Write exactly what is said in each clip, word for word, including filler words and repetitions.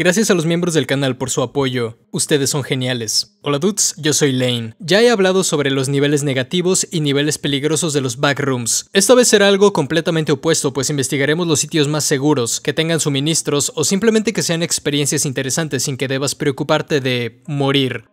Gracias a los miembros del canal por su apoyo, ustedes son geniales. Hola dudes, yo soy Lane. Ya he hablado sobre los niveles negativos y niveles peligrosos de los Backrooms. Esta vez será algo completamente opuesto, pues investigaremos los sitios más seguros, que tengan suministros o simplemente que sean experiencias interesantes sin que debas preocuparte de morir.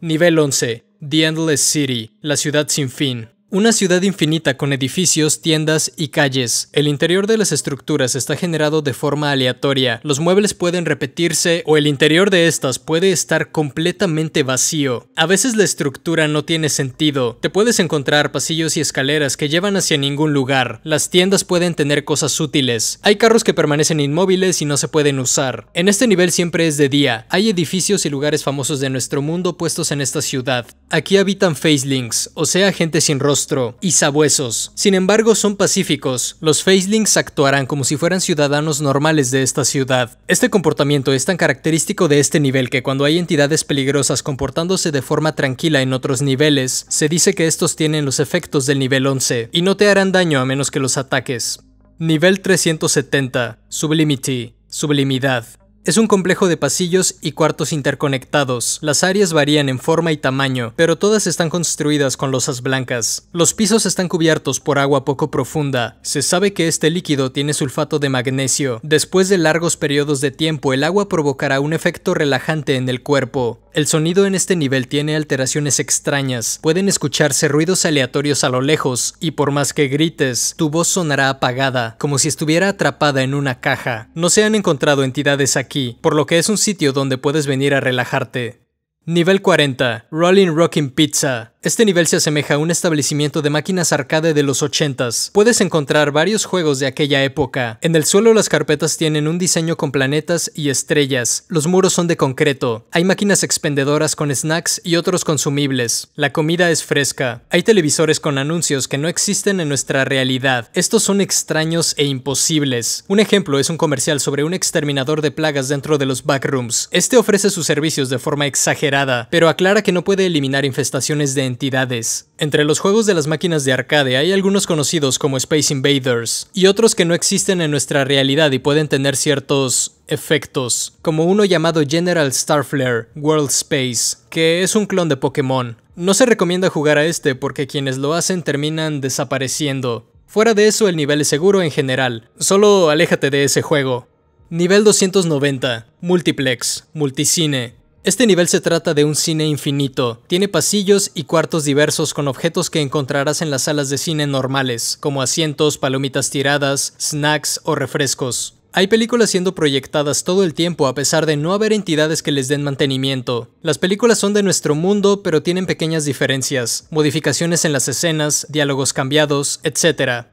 Nivel once. The Endless City, la ciudad sin fin. Una ciudad infinita con edificios, tiendas y calles. El interior de las estructuras está generado de forma aleatoria, los muebles pueden repetirse o el interior de estas puede estar completamente vacío. A veces la estructura no tiene sentido, te puedes encontrar pasillos y escaleras que llevan hacia ningún lugar, las tiendas pueden tener cosas útiles, hay carros que permanecen inmóviles y no se pueden usar. En este nivel siempre es de día, hay edificios y lugares famosos de nuestro mundo puestos en esta ciudad. Aquí habitan facelings, o sea gente sin rostro. Y sabuesos. Sin embargo, son pacíficos. Los facelings actuarán como si fueran ciudadanos normales de esta ciudad. Este comportamiento es tan característico de este nivel que cuando hay entidades peligrosas comportándose de forma tranquila en otros niveles, se dice que estos tienen los efectos del nivel once y no te harán daño a menos que los ataques. Nivel trescientos setenta. Sublimity. Sublimidad. Es un complejo de pasillos y cuartos interconectados. Las áreas varían en forma y tamaño, pero todas están construidas con losas blancas. Los pisos están cubiertos por agua poco profunda. Se sabe que este líquido tiene sulfato de magnesio. Después de largos periodos de tiempo, el agua provocará un efecto relajante en el cuerpo. El sonido en este nivel tiene alteraciones extrañas. Pueden escucharse ruidos aleatorios a lo lejos, y por más que grites, tu voz sonará apagada, como si estuviera atrapada en una caja. No se han encontrado entidades aquí. Aquí, por lo que es un sitio donde puedes venir a relajarte. Nivel cuarenta. Roller Rockin' Pizza. Este nivel se asemeja a un establecimiento de máquinas arcade de los ochentas. Puedes encontrar varios juegos de aquella época. En el suelo las carpetas tienen un diseño con planetas y estrellas. Los muros son de concreto. Hay máquinas expendedoras con snacks y otros consumibles. La comida es fresca. Hay televisores con anuncios que no existen en nuestra realidad. Estos son extraños e imposibles. Un ejemplo es un comercial sobre un exterminador de plagas dentro de los Backrooms. Este ofrece sus servicios de forma exagerada, pero aclara que no puede eliminar infestaciones de entidades. Entre los juegos de las máquinas de arcade hay algunos conocidos como Space Invaders y otros que no existen en nuestra realidad y pueden tener ciertos efectos, como uno llamado General Starflare World Space, que es un clon de Pokémon. No se recomienda jugar a este porque quienes lo hacen terminan desapareciendo. Fuera de eso, el nivel es seguro en general, solo aléjate de ese juego. Nivel doscientos noventa. Multiplex, multicine. Este nivel se trata de un cine infinito, tiene pasillos y cuartos diversos con objetos que encontrarás en las salas de cine normales, como asientos, palomitas tiradas, snacks o refrescos. Hay películas siendo proyectadas todo el tiempo a pesar de no haber entidades que les den mantenimiento. Las películas son de nuestro mundo, pero tienen pequeñas diferencias, modificaciones en las escenas, diálogos cambiados, etcétera.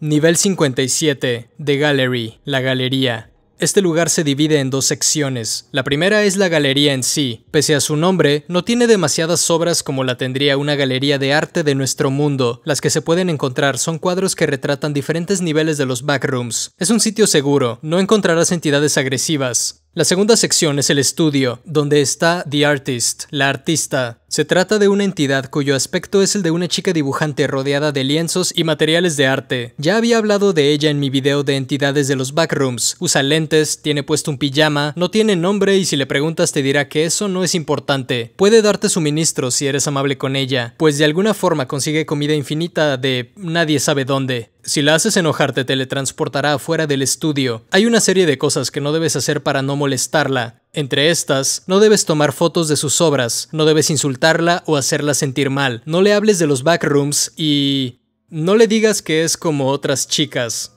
Nivel cincuenta y siete. The Gallery, la galería. Este lugar se divide en dos secciones. La primera es la galería en sí. Pese a su nombre, no tiene demasiadas obras como la tendría una galería de arte de nuestro mundo. Las que se pueden encontrar son cuadros que retratan diferentes niveles de los Backrooms. Es un sitio seguro, no encontrarás entidades agresivas. La segunda sección es el estudio, donde está The Artist, la artista. Se trata de una entidad cuyo aspecto es el de una chica dibujante rodeada de lienzos y materiales de arte. Ya había hablado de ella en mi video de entidades de los Backrooms. Usa lentes, tiene puesto un pijama, no tiene nombre y si le preguntas te dirá que eso no es importante. Puede darte suministros si eres amable con ella, pues de alguna forma consigue comida infinita de nadie sabe dónde. Si la haces enojar te teletransportará afuera del estudio. Hay una serie de cosas que no debes hacer para no molestarla. Entre estas, no debes tomar fotos de sus obras, no debes insultarla o hacerla sentir mal, no le hables de los Backrooms y... no le digas que es como otras chicas.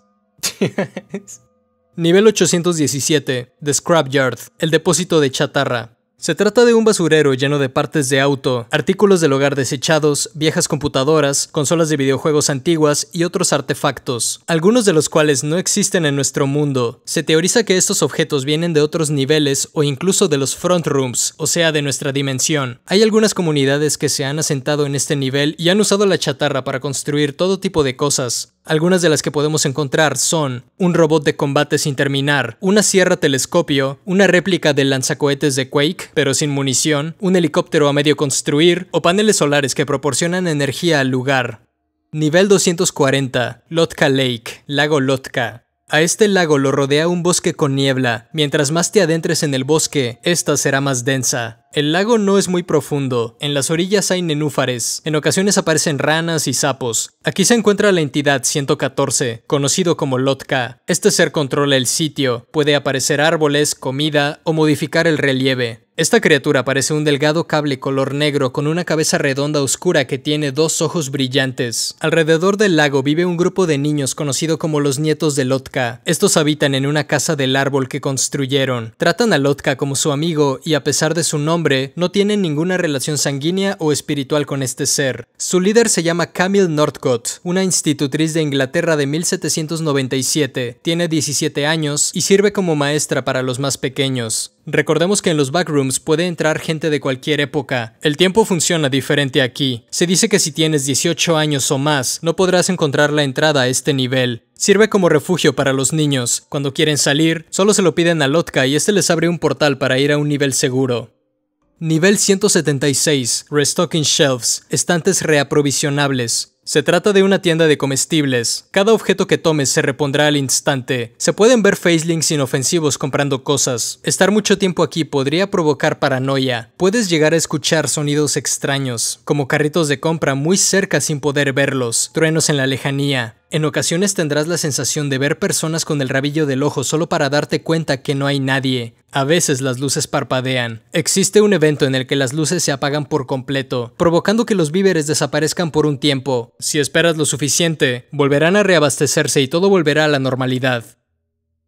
Nivel ochocientos diecisiete. The Scrapyard, el depósito de chatarra. Se trata de un basurero lleno de partes de auto, artículos del hogar desechados, viejas computadoras, consolas de videojuegos antiguas y otros artefactos, algunos de los cuales no existen en nuestro mundo. Se teoriza que estos objetos vienen de otros niveles o incluso de los front rooms, o sea, de nuestra dimensión. Hay algunas comunidades que se han asentado en este nivel y han usado la chatarra para construir todo tipo de cosas. Algunas de las que podemos encontrar son un robot de combate sin terminar, una sierra telescopio, una réplica del lanzacohetes de Quake, pero sin munición, un helicóptero a medio construir o paneles solares que proporcionan energía al lugar. Nivel doscientos cuarenta. Lotka Lake, lago Lotka. A este lago lo rodea un bosque con niebla. Mientras más te adentres en el bosque, esta será más densa. El lago no es muy profundo. En las orillas hay nenúfares. En ocasiones aparecen ranas y sapos. Aquí se encuentra la entidad ciento catorce, conocido como Lotka. Este ser controla el sitio. Puede aparecer árboles, comida o modificar el relieve. Esta criatura parece un delgado cable color negro con una cabeza redonda oscura que tiene dos ojos brillantes. Alrededor del lago vive un grupo de niños conocido como los nietos de Lotka. Estos habitan en una casa del árbol que construyeron. Tratan a Lotka como su amigo y a pesar de su nombre, no tienen ninguna relación sanguínea o espiritual con este ser. Su líder se llama Camille Northcott, una institutriz de Inglaterra de mil setecientos noventa y siete. Tiene diecisiete años y sirve como maestra para los más pequeños. Recordemos que en los Backrooms puede entrar gente de cualquier época. El tiempo funciona diferente aquí. Se dice que si tienes dieciocho años o más, no podrás encontrar la entrada a este nivel. Sirve como refugio para los niños. Cuando quieren salir, solo se lo piden a Lotka y este les abre un portal para ir a un nivel seguro. Nivel ciento setenta y seis, Restocking Shelves, estantes reaprovisionables. Se trata de una tienda de comestibles. Cada objeto que tomes se repondrá al instante. Se pueden ver facelings inofensivos comprando cosas. Estar mucho tiempo aquí podría provocar paranoia. Puedes llegar a escuchar sonidos extraños, como carritos de compra muy cerca sin poder verlos, truenos en la lejanía. En ocasiones tendrás la sensación de ver personas con el rabillo del ojo solo para darte cuenta que no hay nadie. A veces las luces parpadean. Existe un evento en el que las luces se apagan por completo, provocando que los víveres desaparezcan por un tiempo. Si esperas lo suficiente, volverán a reabastecerse y todo volverá a la normalidad.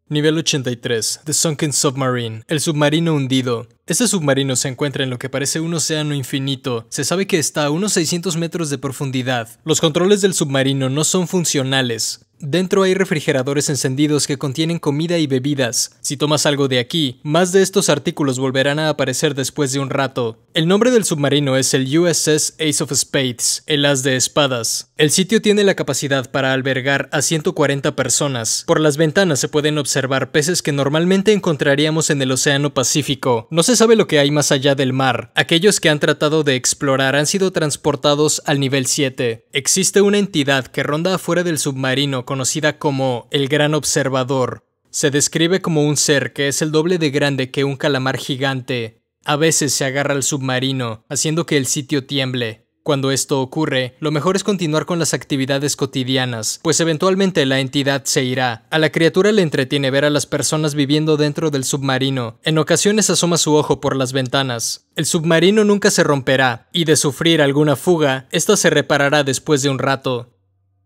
Nivel ochenta y tres, The Sunken Submarine, el submarino hundido. Este submarino se encuentra en lo que parece un océano infinito. Se sabe que está a unos seiscientos metros de profundidad. Los controles del submarino no son funcionales. Dentro hay refrigeradores encendidos que contienen comida y bebidas. Si tomas algo de aquí, más de estos artículos volverán a aparecer después de un rato. El nombre del submarino es el U S S Ace of Spades, el as de espadas. El sitio tiene la capacidad para albergar a ciento cuarenta personas. Por las ventanas se pueden observar peces que normalmente encontraríamos en el Océano Pacífico. No se sabe lo que hay más allá del mar. Aquellos que han tratado de explorar han sido transportados al nivel siete. Existe una entidad que ronda afuera del submarino conocida como el Gran Observador. Se describe como un ser que es el doble de grande que un calamar gigante. A veces se agarra al submarino, haciendo que el sitio tiemble. Cuando esto ocurre, lo mejor es continuar con las actividades cotidianas, pues eventualmente la entidad se irá. A la criatura le entretiene ver a las personas viviendo dentro del submarino. En ocasiones asoma su ojo por las ventanas. El submarino nunca se romperá, y de sufrir alguna fuga, esta se reparará después de un rato.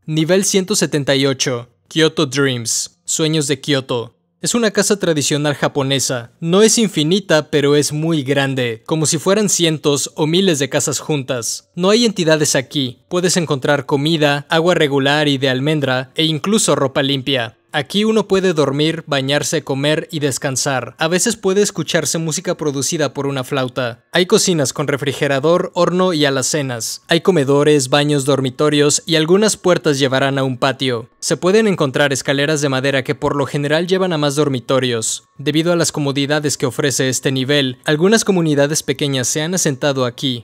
Nivel ciento setenta y ocho, Kyoto Dreams, Sueños de Kyoto. Es una casa tradicional japonesa. No es infinita, pero es muy grande, como si fueran cientos o miles de casas juntas. No hay entidades aquí. Puedes encontrar comida, agua regular y de almendra, e incluso ropa limpia. Aquí uno puede dormir, bañarse, comer y descansar. A veces puede escucharse música producida por una flauta. Hay cocinas con refrigerador, horno y alacenas. Hay comedores, baños, dormitorios y algunas puertas llevarán a un patio. Se pueden encontrar escaleras de madera que por lo general llevan a más dormitorios. Debido a las comodidades que ofrece este nivel, algunas comunidades pequeñas se han asentado aquí.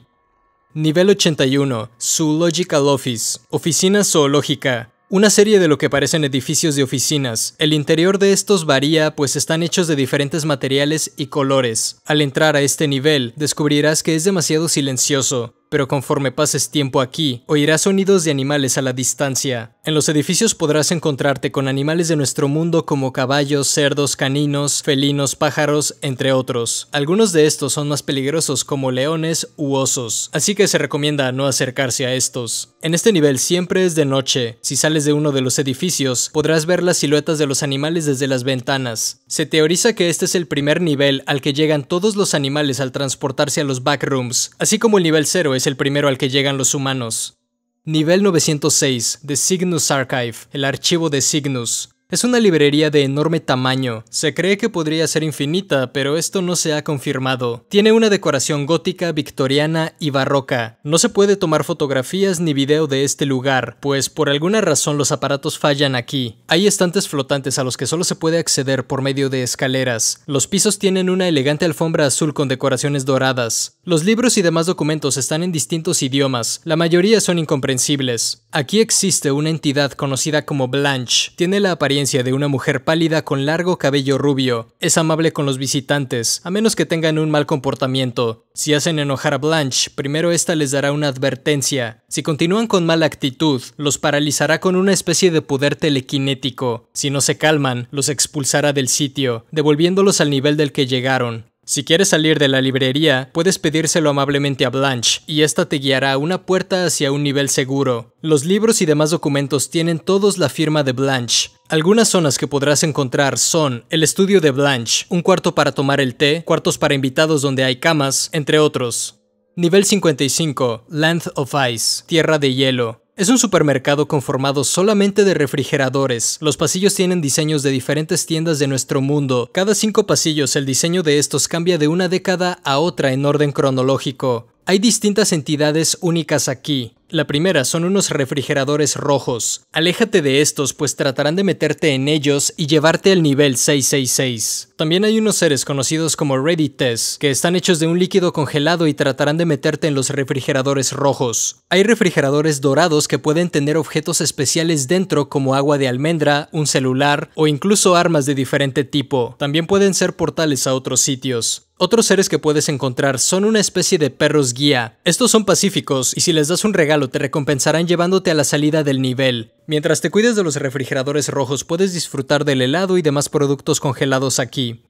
Nivel ochenta y uno, Zoological Office, oficina zoológica. Una serie de lo que parecen edificios de oficinas. El interior de estos varía, pues están hechos de diferentes materiales y colores. Al entrar a este nivel, descubrirás que es demasiado silencioso, pero conforme pases tiempo aquí, oirás sonidos de animales a la distancia. En los edificios podrás encontrarte con animales de nuestro mundo como caballos, cerdos, caninos, felinos, pájaros, entre otros. Algunos de estos son más peligrosos como leones u osos, así que se recomienda no acercarse a estos. En este nivel siempre es de noche. Si sales de uno de los edificios, podrás ver las siluetas de los animales desde las ventanas. Se teoriza que este es el primer nivel al que llegan todos los animales al transportarse a los Backrooms, así como el nivel cero es el primero al que llegan los humanos. Nivel novecientos seis, The Cygnus Archive, el archivo de Cygnus. Es una librería de enorme tamaño. Se cree que podría ser infinita, pero esto no se ha confirmado. Tiene una decoración gótica, victoriana y barroca. No se puede tomar fotografías ni video de este lugar, pues por alguna razón los aparatos fallan aquí. Hay estantes flotantes a los que solo se puede acceder por medio de escaleras. Los pisos tienen una elegante alfombra azul con decoraciones doradas. Los libros y demás documentos están en distintos idiomas, la mayoría son incomprensibles. Aquí existe una entidad conocida como Blanche. Tiene la apariencia apariencia de una mujer pálida con largo cabello rubio. Es amable con los visitantes, a menos que tengan un mal comportamiento. Si hacen enojar a Blanche, primero esta les dará una advertencia. Si continúan con mala actitud, los paralizará con una especie de poder telequinético. Si no se calman, los expulsará del sitio, devolviéndolos al nivel del que llegaron. Si quieres salir de la librería, puedes pedírselo amablemente a Blanche, y esta te guiará a una puerta hacia un nivel seguro. Los libros y demás documentos tienen todos la firma de Blanche. Algunas zonas que podrás encontrar son el estudio de Blanche, un cuarto para tomar el té, cuartos para invitados donde hay camas, entre otros. Nivel cincuenta y cinco, Land of Ice, Tierra de Hielo. Es un supermercado conformado solamente de refrigeradores. Los pasillos tienen diseños de diferentes tiendas de nuestro mundo. Cada cinco pasillos el diseño de estos cambia de una década a otra en orden cronológico. Hay distintas entidades únicas aquí. La primera son unos refrigeradores rojos. Aléjate de estos, pues tratarán de meterte en ellos y llevarte al nivel seiscientos sesenta y seis. También hay unos seres conocidos como Ready Test, que están hechos de un líquido congelado y tratarán de meterte en los refrigeradores rojos. Hay refrigeradores dorados que pueden tener objetos especiales dentro, como agua de almendra, un celular o incluso armas de diferente tipo. También pueden ser portales a otros sitios. Otros seres que puedes encontrar son una especie de perros guía. Estos son pacíficos y si les das un regalo te recompensarán llevándote a la salida del nivel. Mientras te cuides de los refrigeradores rojos puedes disfrutar del helado y demás productos congelados aquí.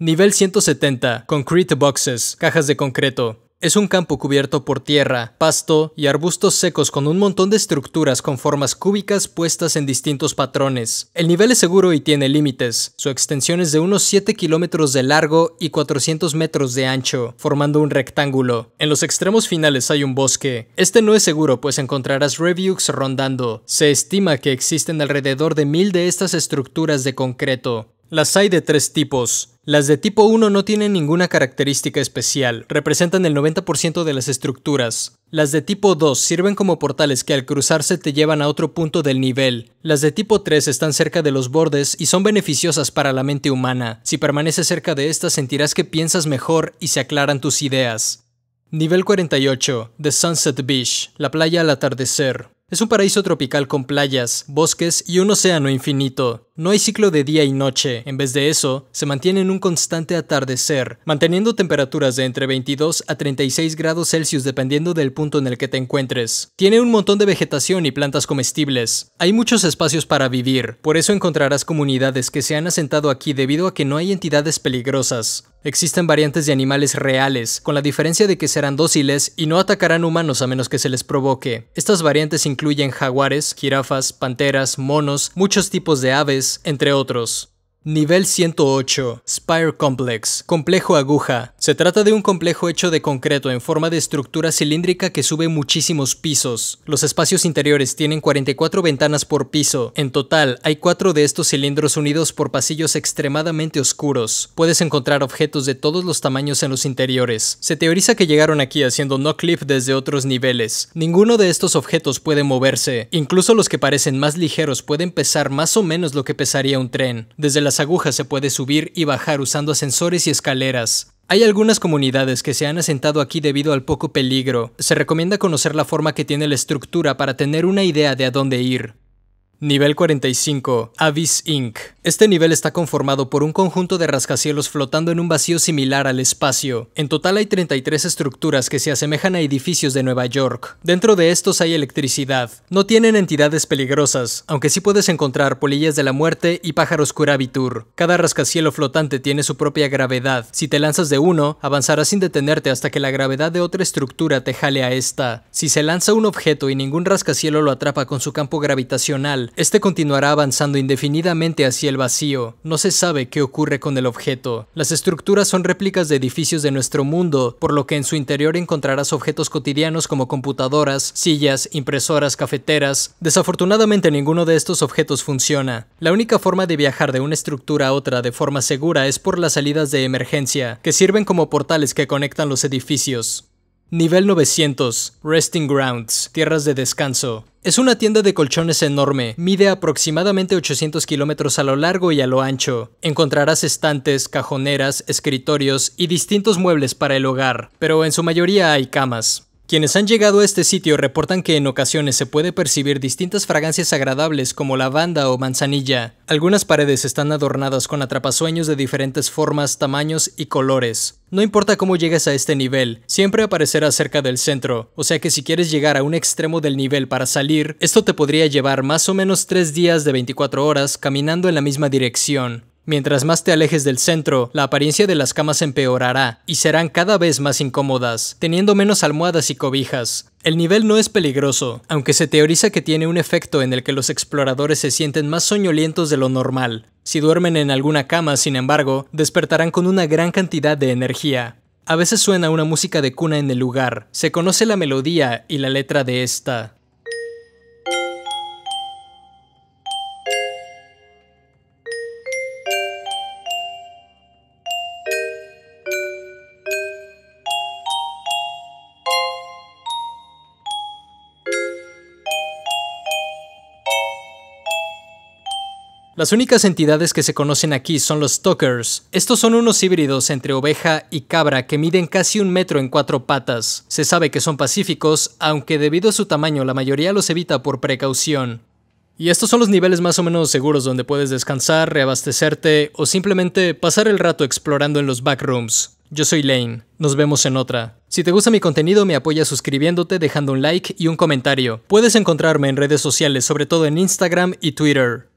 Nivel ciento setenta, Concrete Boxes, cajas de concreto. Es un campo cubierto por tierra, pasto y arbustos secos con un montón de estructuras con formas cúbicas puestas en distintos patrones. El nivel es seguro y tiene límites. Su extensión es de unos siete kilómetros de largo y cuatrocientos metros de ancho, formando un rectángulo. En los extremos finales hay un bosque. Este no es seguro, pues encontrarás Revux rondando. Se estima que existen alrededor de mil de estas estructuras de concreto. Las hay de tres tipos. Las de tipo uno no tienen ninguna característica especial, representan el noventa por ciento de las estructuras. Las de tipo dos sirven como portales que al cruzarse te llevan a otro punto del nivel. Las de tipo tres están cerca de los bordes y son beneficiosas para la mente humana. Si permaneces cerca de estas sentirás que piensas mejor y se aclaran tus ideas. Nivel cuarenta y ocho, The Sunset Beach, la playa al atardecer. Es un paraíso tropical con playas, bosques y un océano infinito. No hay ciclo de día y noche, en vez de eso, se mantiene en un constante atardecer, manteniendo temperaturas de entre veintidós a treinta y seis grados Celsius dependiendo del punto en el que te encuentres. Tiene un montón de vegetación y plantas comestibles. Hay muchos espacios para vivir, por eso encontrarás comunidades que se han asentado aquí debido a que no hay entidades peligrosas. Existen variantes de animales reales, con la diferencia de que serán dóciles y no atacarán humanos a menos que se les provoque. Estas variantes incluyen jaguares, jirafas, panteras, monos, muchos tipos de aves, entre otros. Nivel ciento ocho, Spire Complex, complejo aguja. Se trata de un complejo hecho de concreto en forma de estructura cilíndrica que sube muchísimos pisos. Los espacios interiores tienen cuarenta y cuatro ventanas por piso. En total, hay cuatro de estos cilindros unidos por pasillos extremadamente oscuros. Puedes encontrar objetos de todos los tamaños en los interiores. Se teoriza que llegaron aquí haciendo noclip desde otros niveles. Ninguno de estos objetos puede moverse. Incluso los que parecen más ligeros pueden pesar más o menos lo que pesaría un tren. Desde la Las agujas se puede subir y bajar usando ascensores y escaleras. Hay algunas comunidades que se han asentado aquí debido al poco peligro. Se recomienda conocer la forma que tiene la estructura para tener una idea de a dónde ir. Nivel cuarenta y cinco, Abyss incorporated. Este nivel está conformado por un conjunto de rascacielos flotando en un vacío similar al espacio. En total hay treinta y tres estructuras que se asemejan a edificios de Nueva York. Dentro de estos hay electricidad. No tienen entidades peligrosas, aunque sí puedes encontrar polillas de la muerte y pájaros curabitur. Cada rascacielo flotante tiene su propia gravedad. Si te lanzas de uno, avanzarás sin detenerte hasta que la gravedad de otra estructura te jale a esta. Si se lanza un objeto y ningún rascacielo lo atrapa con su campo gravitacional, este continuará avanzando indefinidamente hacia el vacío. No se sabe qué ocurre con el objeto. Las estructuras son réplicas de edificios de nuestro mundo, por lo que en su interior encontrarás objetos cotidianos como computadoras, sillas, impresoras, cafeteras. Desafortunadamente ninguno de estos objetos funciona. La única forma de viajar de una estructura a otra de forma segura es por las salidas de emergencia, que sirven como portales que conectan los edificios. Nivel novecientos, Resting Grounds, tierras de descanso. Es una tienda de colchones enorme, mide aproximadamente ochocientos kilómetros a lo largo y a lo ancho. Encontrarás estantes, cajoneras, escritorios y distintos muebles para el hogar, pero en su mayoría hay camas. Quienes han llegado a este sitio reportan que en ocasiones se puede percibir distintas fragancias agradables como lavanda o manzanilla. Algunas paredes están adornadas con atrapasueños de diferentes formas, tamaños y colores. No importa cómo llegues a este nivel, siempre aparecerá cerca del centro, o sea que si quieres llegar a un extremo del nivel para salir, esto te podría llevar más o menos tres días de veinticuatro horas caminando en la misma dirección. Mientras más te alejes del centro, la apariencia de las camas empeorará y serán cada vez más incómodas, teniendo menos almohadas y cobijas. El nivel no es peligroso, aunque se teoriza que tiene un efecto en el que los exploradores se sienten más soñolientos de lo normal. Si duermen en alguna cama, sin embargo, despertarán con una gran cantidad de energía. A veces suena una música de cuna en el lugar, se conoce la melodía y la letra de esta. Las únicas entidades que se conocen aquí son los stalkers. Estos son unos híbridos entre oveja y cabra que miden casi un metro en cuatro patas. Se sabe que son pacíficos, aunque debido a su tamaño la mayoría los evita por precaución. Y estos son los niveles más o menos seguros donde puedes descansar, reabastecerte o simplemente pasar el rato explorando en los backrooms. Yo soy Lane, nos vemos en otra. Si te gusta mi contenido, me apoyas suscribiéndote, dejando un like y un comentario. Puedes encontrarme en redes sociales, sobre todo en Instagram y Twitter.